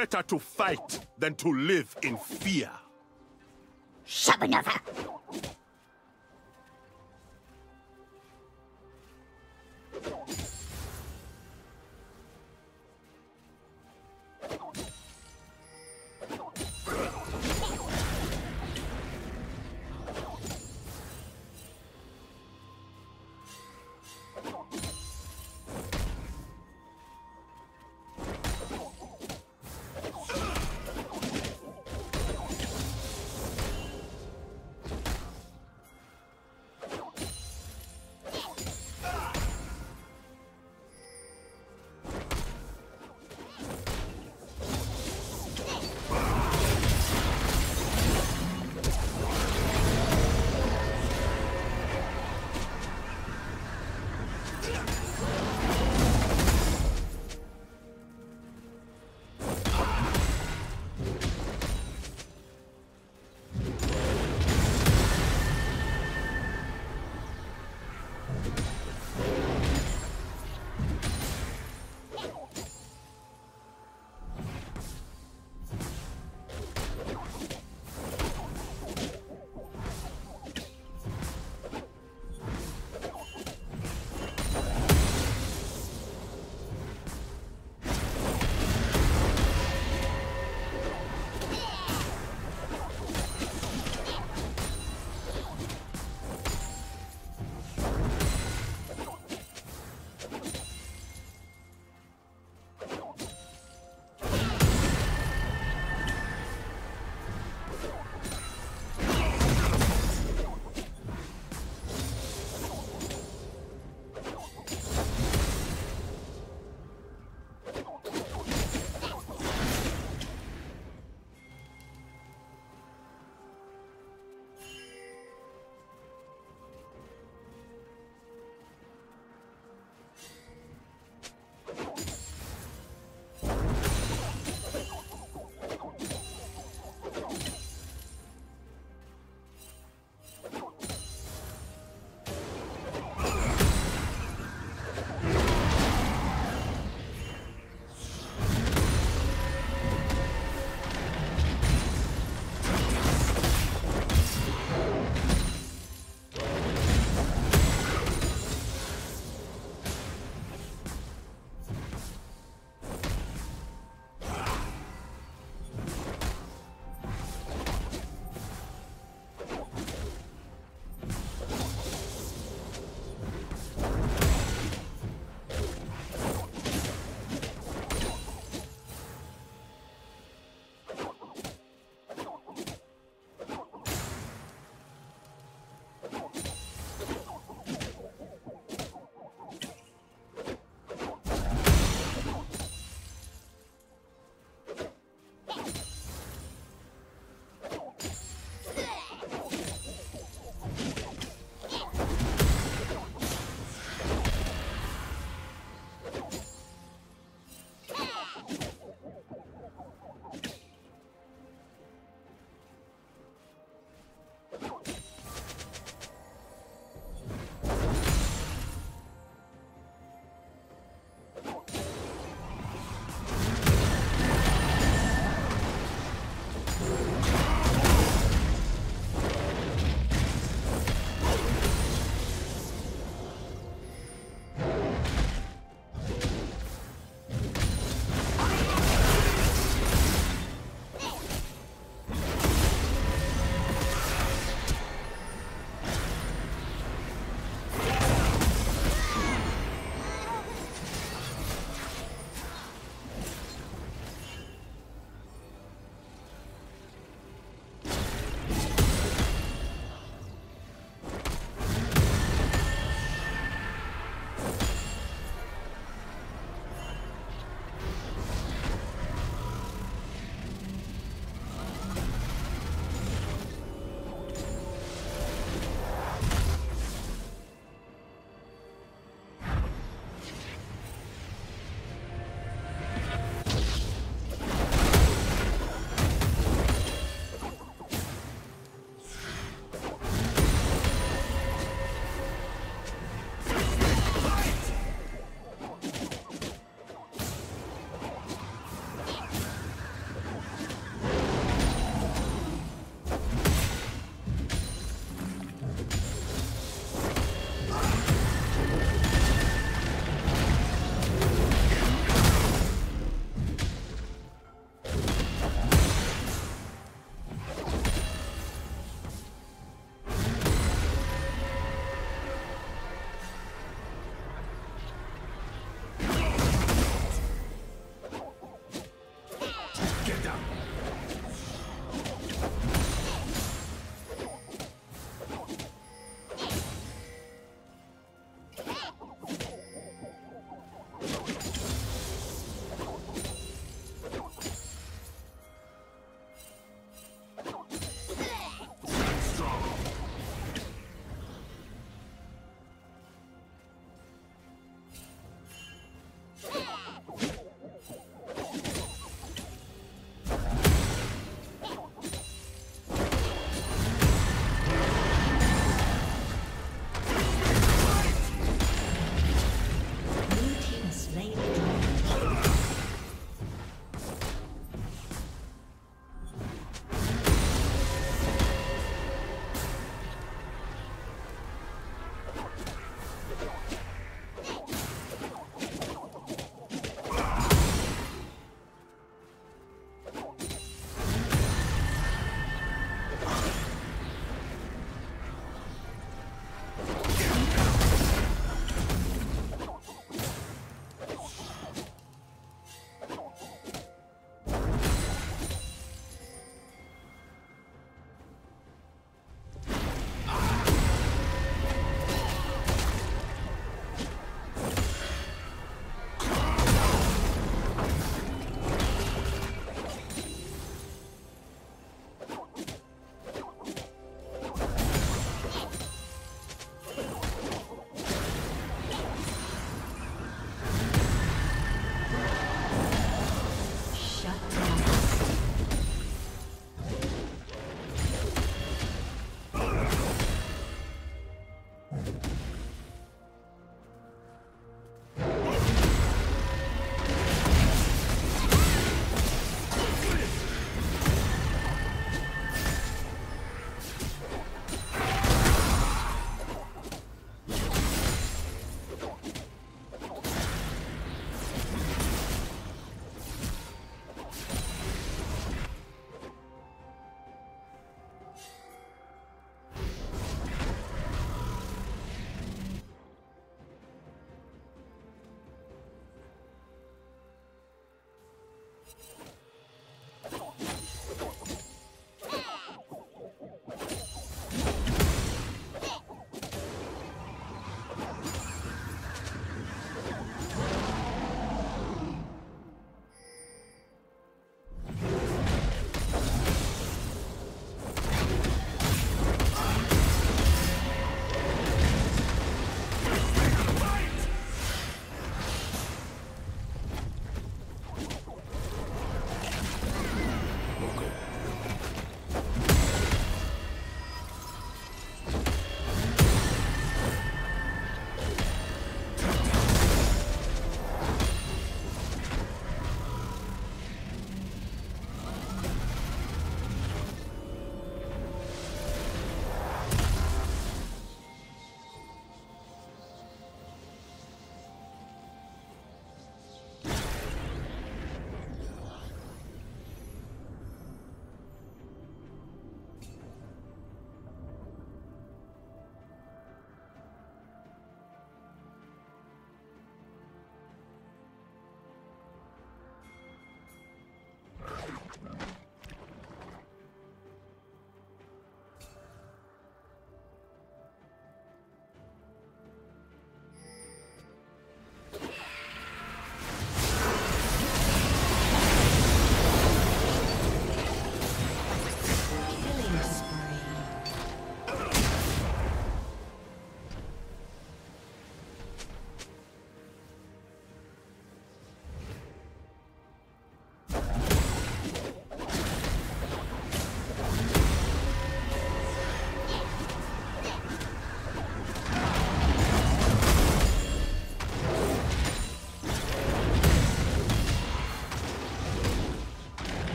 better to fight than to live in fear. Shabanava!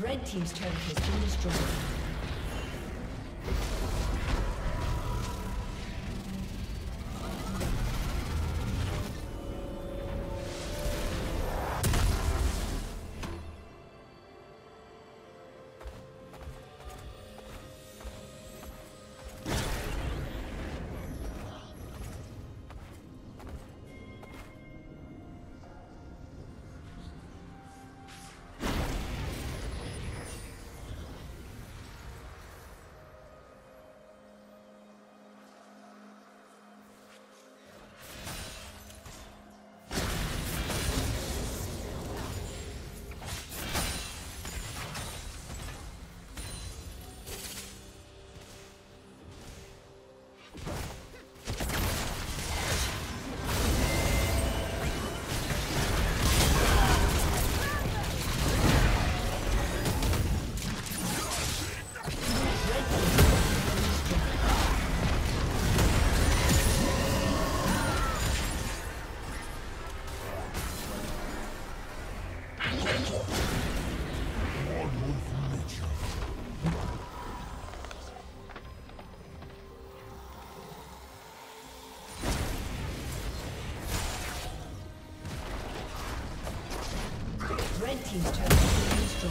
Red team's turret has been destroyed. team's turret has been destroyed.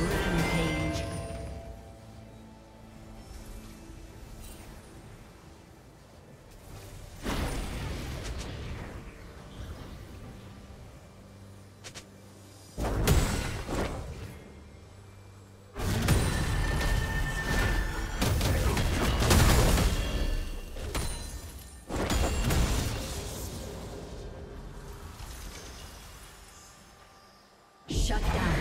Rampage. Shut down.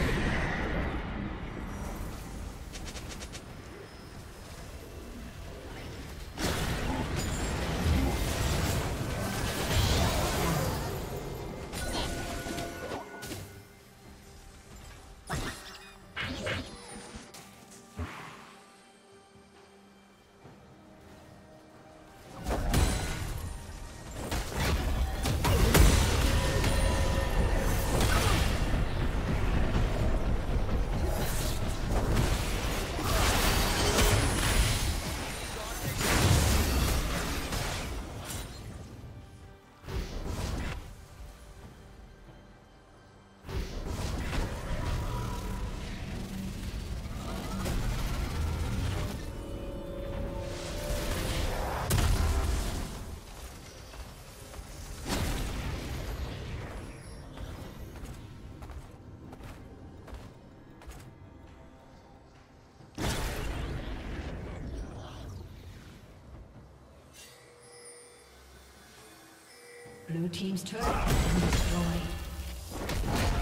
Blue team's turret has been destroyed.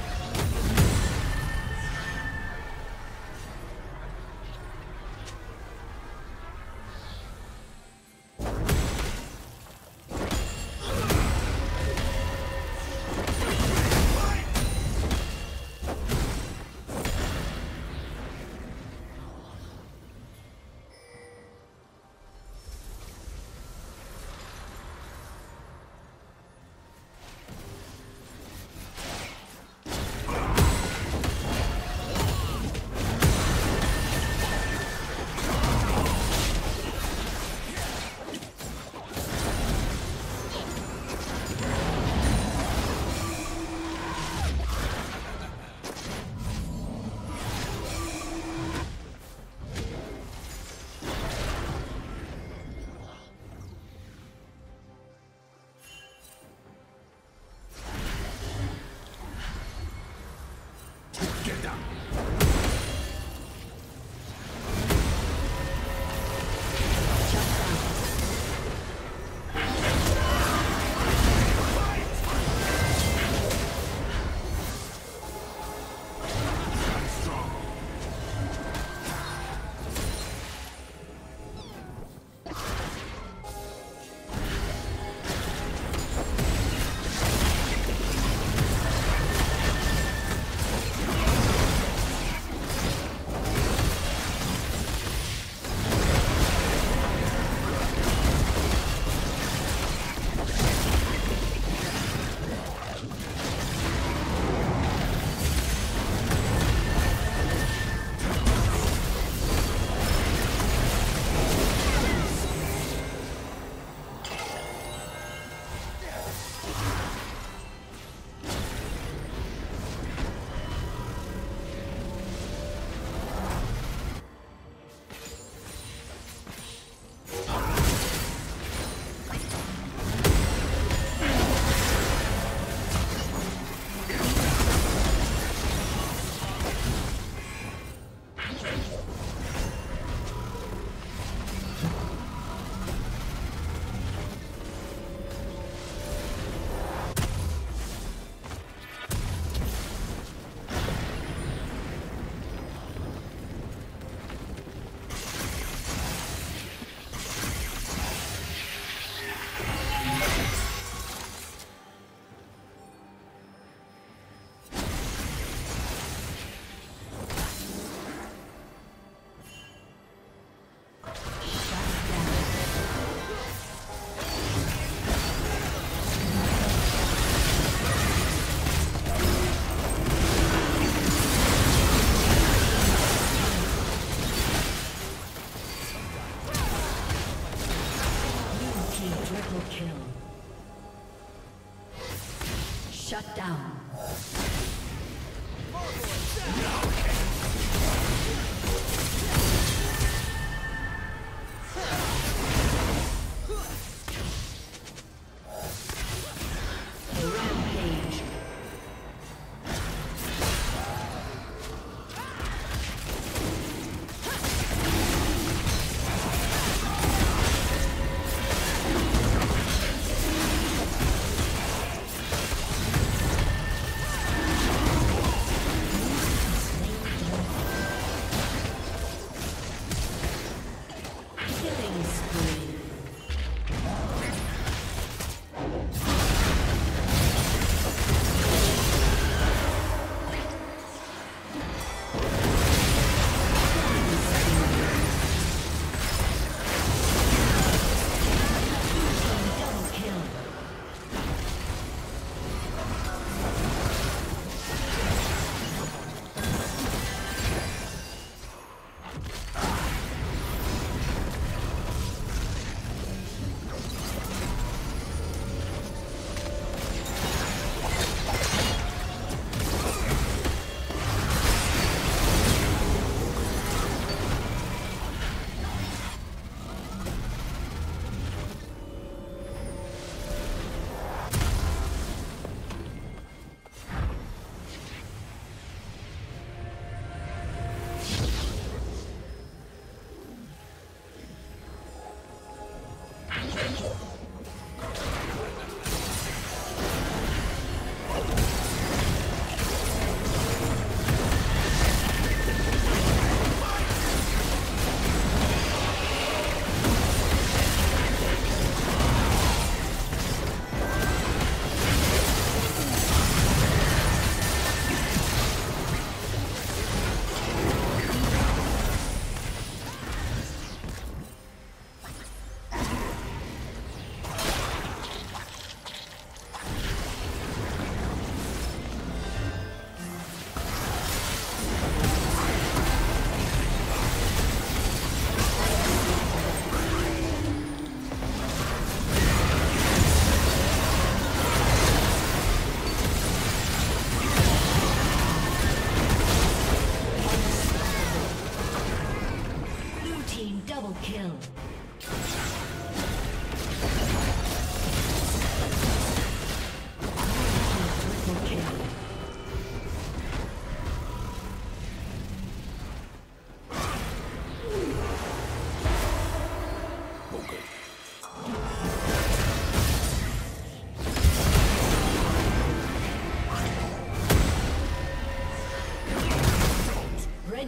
Triple kill. Shut down.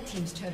Team's turret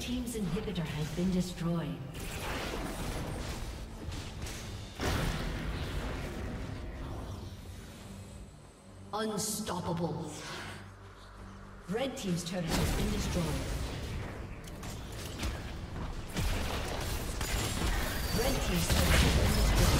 Team's inhibitor has been destroyed. Unstoppable. Red team's turret has been destroyed. Red team's turret has been destroyed.